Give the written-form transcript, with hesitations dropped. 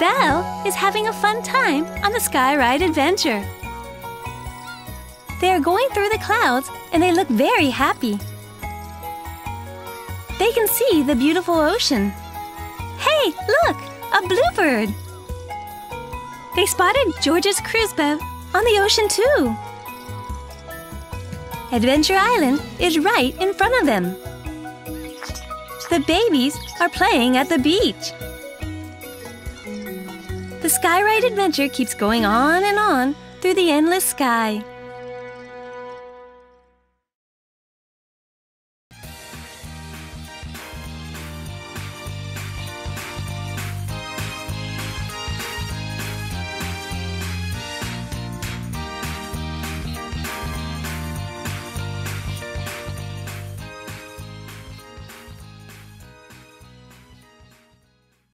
Belle is having a fun time on the Sky Ride Adventure. They are going through the clouds and they look very happy. They can see the beautiful ocean. Hey, look! A bluebird! They spotted George's cruise boat on the ocean too. Adventure Island is right in front of them. The babies are playing at the beach. The Sky Ride Adventure keeps going on and on through the endless sky.